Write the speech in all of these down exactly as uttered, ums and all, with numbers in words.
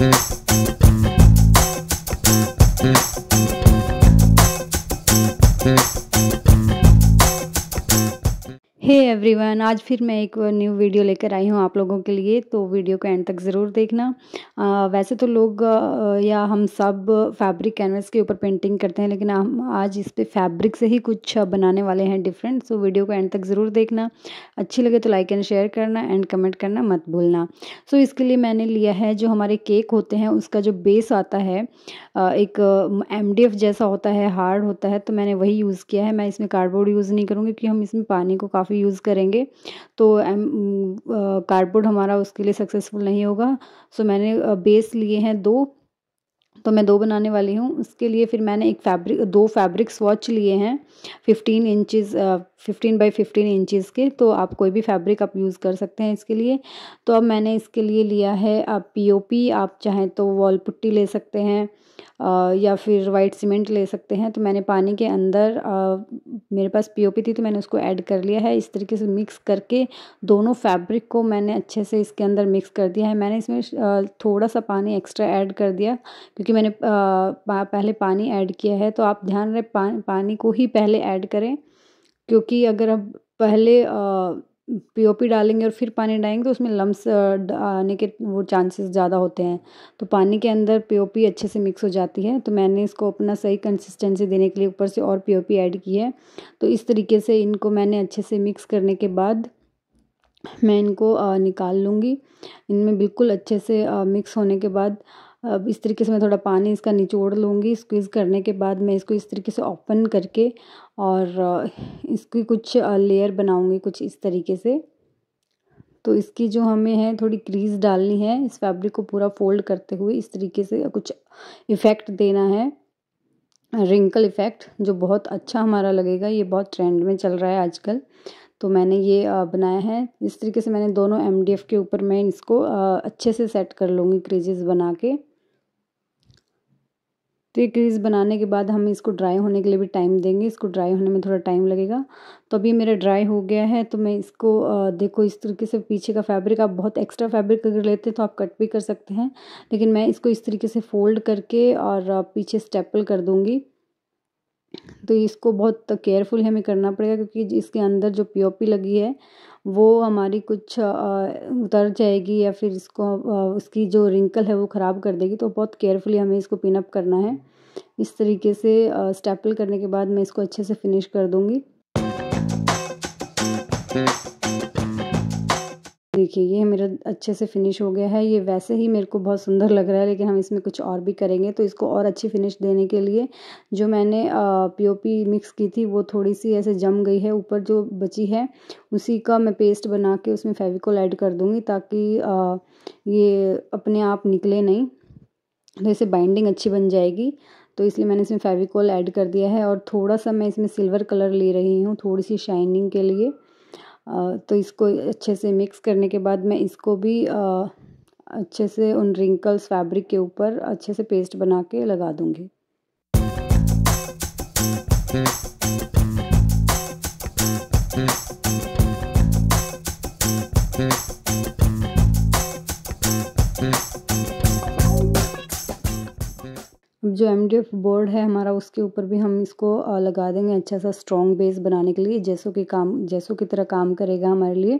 Hey everyone, आज फिर मैं एक न्यू वीडियो लेकर आई हूँ आप लोगों के लिए। तो वीडियो को एंड तक ज़रूर देखना। आ, वैसे तो लोग आ, या हम सब फैब्रिक कैनवस के ऊपर पेंटिंग करते हैं, लेकिन हम आज इस पे फैब्रिक से ही कुछ बनाने वाले हैं डिफरेंट। सो वीडियो को एंड तक ज़रूर देखना। अच्छी लगे तो लाइक एंड शेयर करना एंड कमेंट करना मत भूलना। सो इसके लिए मैंने लिया है जो हमारे केक होते हैं उसका जो बेस आता है, एक एम डी एफ जैसा होता है, हार्ड होता है, तो मैंने वही यूज़ किया है। मैं इसमें कार्डबोर्ड यूज़ नहीं करूँगी क्योंकि हम इसमें पानी को काफ़ी यूज़ करेंगे तो कार्डबोर्ड हमारा उसके लिए सक्सेसफुल नहीं होगा। सो मैंने बेस लिए हैं दो, तो मैं दो बनाने वाली हूँ। उसके लिए फिर मैंने एक फैब्रिक दो फैब्रिक स्वॉच लिए हैं fifteen inches fifteen by fifteen inches के। तो आप कोई भी फैब्रिक आप यूज़ कर सकते हैं इसके लिए। तो अब मैंने इसके लिए लिया है आप पीओपी, आप चाहें तो वॉल पुट्टी ले सकते हैं आ, या फिर वाइट सीमेंट ले सकते हैं। तो मैंने पानी के अंदर आ, मेरे पास पीओपी थी तो मैंने उसको ऐड कर लिया है। इस तरीके से मिक्स करके दोनों फैब्रिक को मैंने अच्छे से इसके अंदर मिक्स कर दिया है। मैंने इसमें थोड़ा सा पानी एक्स्ट्रा ऐड कर दिया क्योंकि मैंने पहले पानी ऐड किया है। तो आप ध्यान रहे पानी को ही पहले ऐड करें, क्योंकि अगर आप पहले पीओपी डालेंगे और फिर पानी डालेंगे तो उसमें लम्स आने के वो चांसेस ज़्यादा होते हैं। तो पानी के अंदर पीओपी अच्छे से मिक्स हो जाती है। तो मैंने इसको अपना सही कंसिस्टेंसी देने के लिए ऊपर से और पीओपी ऐड की है। तो इस तरीके से इनको मैंने अच्छे से मिक्स करने के बाद मैं इनको निकाल लूँगी। इनमें बिल्कुल अच्छे से मिक्स होने के बाद अब इस तरीके से मैं थोड़ा पानी इसका निचोड़ लूँगी। स्क्वीज़ करने के बाद मैं इसको इस तरीके से ओपन करके और इसकी कुछ लेयर बनाऊँगी कुछ इस तरीके से। तो इसकी जो हमें है थोड़ी क्रीज डालनी है, इस फैब्रिक को पूरा फोल्ड करते हुए इस तरीके से कुछ इफ़ेक्ट देना है, रिंकल इफ़ेक्ट, जो बहुत अच्छा हमारा लगेगा। ये बहुत ट्रेंड में चल रहा है आजकल। तो मैंने ये बनाया है इस तरीके से। मैंने दोनों एम डी एफ के ऊपर मैं इसको अच्छे से सेट कर लूँगी क्रीजेस बना के। तो ये क्रीज़ बनाने के बाद हम इसको ड्राई होने के लिए भी टाइम देंगे, इसको ड्राई होने में थोड़ा टाइम लगेगा। तो अभी मेरा ड्राई हो गया है तो मैं इसको आ, देखो इस तरीके से पीछे का फैब्रिक, आप बहुत एक्स्ट्रा फैब्रिक अगर लेते हैं तो आप कट भी कर सकते हैं, लेकिन मैं इसको इस तरीके से फोल्ड करके और पीछे स्टेपल कर दूँगी। तो इसको बहुत केयरफुल हमें करना पड़ेगा क्योंकि इसके अंदर जो पीओपी लगी है वो हमारी कुछ उतर जाएगी या फिर इसको उसकी जो रिंकल है वो ख़राब कर देगी। तो बहुत केयरफुली हमें इसको पिन अप करना है। इस तरीके से स्टेपल करने के बाद मैं इसको अच्छे से फिनिश कर दूँगी। देखिए ये मेरा अच्छे से फिनिश हो गया है। ये वैसे ही मेरे को बहुत सुंदर लग रहा है, लेकिन हम इसमें कुछ और भी करेंगे। तो इसको और अच्छी फिनिश देने के लिए जो मैंने पीओपी मिक्स की थी वो थोड़ी सी ऐसे जम गई है, ऊपर जो बची है उसी का मैं पेस्ट बना के उसमें फेविकोल ऐड कर दूँगी ताकि आ, ये अपने आप निकले नहीं, तो इससे बाइंडिंग अच्छी बन जाएगी। तो इसलिए मैंने इसमें फेविकोल ऐड कर दिया है और थोड़ा सा मैं इसमें सिल्वर कलर ले रही हूँ थोड़ी सी शाइनिंग के लिए। तो इसको अच्छे से मिक्स करने के बाद मैं इसको भी अच्छे से उन रिंकल्स फैब्रिक के ऊपर अच्छे से पेस्ट बना के लगा दूंगी। जो एम डी एफ बोर्ड है हमारा उसके ऊपर भी हम इसको लगा देंगे अच्छा सा स्ट्रॉन्ग बेस बनाने के लिए, जैसों की काम जैसों की तरह काम करेगा हमारे लिए।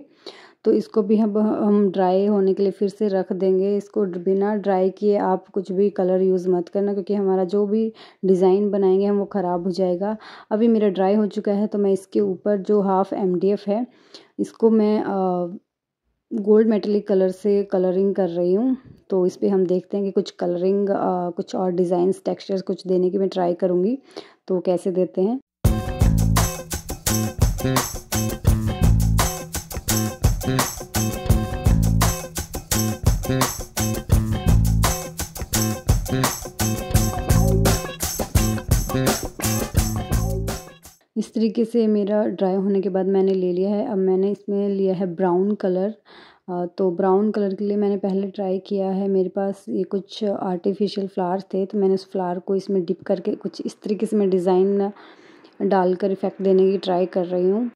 तो इसको भी हम हम ड्राई होने के लिए फिर से रख देंगे। इसको बिना ड्राई किए आप कुछ भी कलर यूज़ मत करना क्योंकि हमारा जो भी डिज़ाइन बनाएंगे हम वो ख़राब हो जाएगा। अभी मेरा ड्राई हो चुका है तो मैं इसके ऊपर जो हाफ एम डी एफ है इसको मैं आ, गोल्ड मेटलिक कलर से कलरिंग कर रही हूँ। तो इस पर हम देखते हैं कि कुछ कलरिंग आ, कुछ और डिज़ाइंस टेक्सचर्स कुछ देने की मैं ट्राई करूँगी तो कैसे देते हैं। इस तरीके से मेरा ड्राई होने के बाद मैंने ले लिया है। अब मैंने इसमें लिया है ब्राउन कलर। तो ब्राउन कलर के लिए मैंने पहले ट्राई किया है, मेरे पास ये कुछ आर्टिफिशियल फ्लावर्स थे तो मैंने उस फ्लावर को इसमें डिप करके कुछ इस तरीके से मैं डिज़ाइन डालकर इफ़ेक्ट देने की ट्राई कर रही हूँ।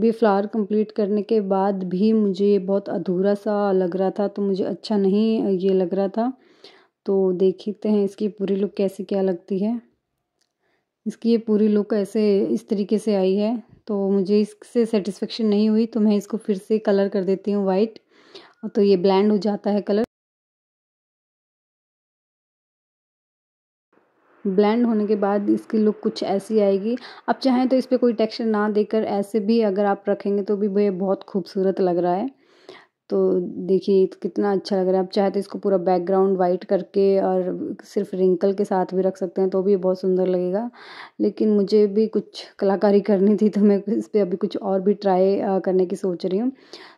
भी फ्लावर कंप्लीट करने के बाद भी मुझे बहुत अधूरा सा लग रहा था, तो मुझे अच्छा नहीं ये लग रहा था। तो देखते हैं इसकी पूरी लुक कैसे क्या लगती है। इसकी ये पूरी लुक ऐसे इस तरीके से आई है, तो मुझे इससे सेटिस्फेक्शन नहीं हुई, तो मैं इसको फिर से कलर कर देती हूँ वाइट, तो ये ब्लेंड हो जाता है कलर। ब्लेंड होने के बाद इसकी लुक कुछ ऐसी आएगी। आप चाहें तो इस पर कोई टेक्सचर ना देकर ऐसे भी अगर आप रखेंगे तो भी ये बहुत खूबसूरत लग रहा है। तो देखिए कितना अच्छा लग रहा है। आप चाहे तो इसको पूरा बैकग्राउंड वाइट करके और सिर्फ रिंकल के साथ भी रख सकते हैं, तो भी बहुत सुंदर लगेगा। लेकिन मुझे भी कुछ कलाकारी करनी थी, तो मैं इस पर अभी कुछ और भी ट्राई करने की सोच रही हूँ।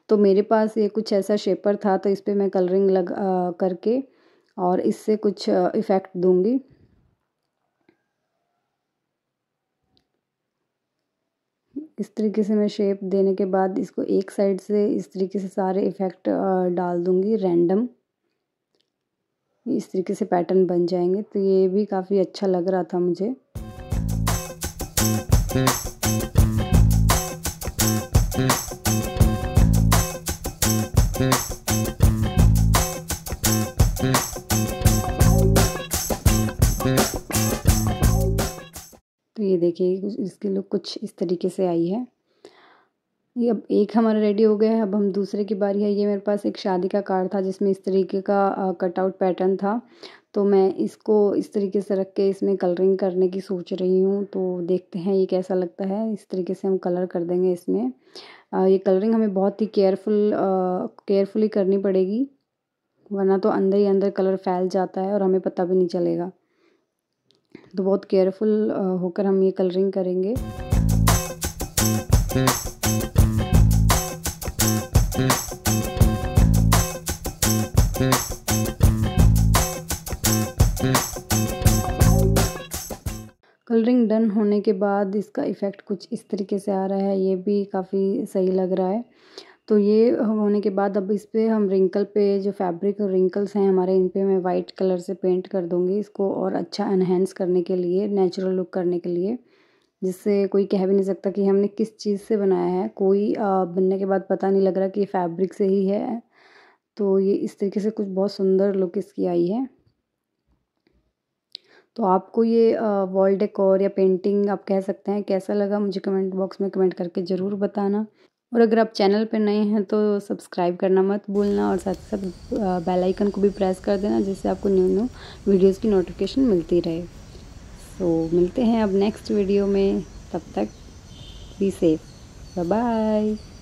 तो मेरे पास ये कुछ ऐसा शेपर था, तो इस पर मैं कलरिंग लग आ, करके और इससे कुछ इफ़ेक्ट दूँगी। इस तरीके से मैं शेप देने के बाद इसको एक साइड से इस तरीके से सारे इफ़ेक्ट डाल दूंगी रैंडम। इस तरीके से पैटर्न बन जाएंगे, तो ये भी काफ़ी अच्छा लग रहा था मुझे। तो ये देखिए इसकी लुक कुछ इस तरीके से आई है। ये अब एक हमारा रेडी हो गया है, अब हम दूसरे की बारी है। ये मेरे पास एक शादी का कार्ड था जिसमें इस तरीके का कटआउट पैटर्न था, तो मैं इसको इस तरीके से रख के इसमें कलरिंग करने की सोच रही हूँ। तो देखते हैं ये कैसा लगता है। इस तरीके से हम कलर कर देंगे इसमें। आ, ये कलरिंग हमें बहुत ही केयरफुल केयरफुली करनी पड़ेगी, वरना तो अंदर ही अंदर कलर फैल जाता है और हमें पता भी नहीं चलेगा। तो बहुत केयरफुल होकर हम ये कलरिंग करेंगे। कलरिंग डन होने के बाद इसका इफ़ेक्ट कुछ इस तरीके से आ रहा है, ये भी काफ़ी सही लग रहा है। तो ये होने के बाद अब इस पर हम रिंकल पे, जो फैब्रिक और रिंकल्स हैं हमारे, इन पे मैं वाइट कलर से पेंट कर दूंगी इसको, और अच्छा एनहेंस करने के लिए, नेचुरल लुक करने के लिए, जिससे कोई कह भी नहीं सकता कि हमने किस चीज़ से बनाया है। कोई आ, बनने के बाद पता नहीं लग रहा कि ये फैब्रिक से ही है। तो ये इस तरीके से कुछ बहुत सुंदर लुक इसकी आई है। तो आपको ये वॉल डेकोर या पेंटिंग आप कह सकते हैं कैसा लगा, मुझे कमेंट बॉक्स में कमेंट करके ज़रूर बताना। और अगर आप चैनल पर नए हैं तो सब्सक्राइब करना मत भूलना, और साथ साथ बेल आइकन को भी प्रेस कर देना, जिससे आपको न्यू न्यू वीडियोस की नोटिफिकेशन मिलती रहे। तो मिलते हैं अब नेक्स्ट वीडियो में, तब तक बी सेफ, बाय बाय।